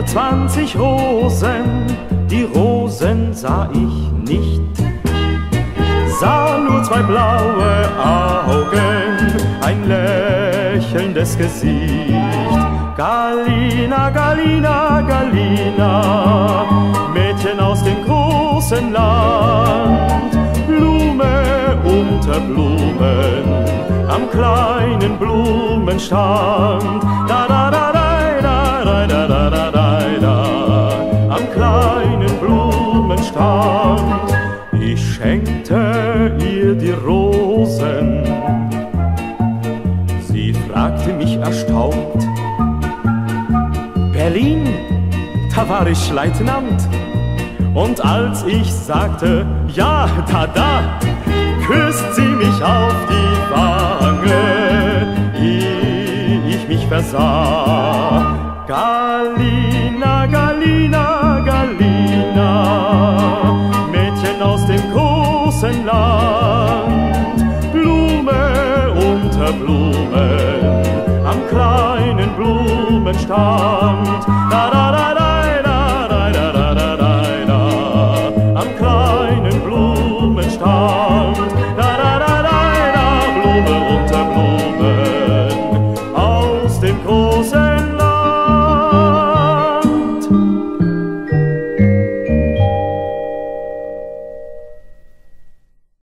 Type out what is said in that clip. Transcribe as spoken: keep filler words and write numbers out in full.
mir zwanzig Rosen, die Rosen sah ich nicht. Sah nur zwei blaue Augen, ein lächelndes Gesicht. Galina, Galina, Galina, Mädchen aus dem großen Land. Blume unter Blumen, am kleinen Blumenstand. Da, da, da, da, da, da, da, da, da, da, am kleinen Blumenstand. Ich schenkte ihr die Rosen, sie fragte mich erstaunt: Berlin, da war ich Leutnant. Und als ich sagte, ja, da, da, küsst sie mich auf die Wange, ehe ich mich versah. Galina, Galina, Galina, Mädchen aus dem großen Land, Blume unter Blumen, am kleinen Blumenstand.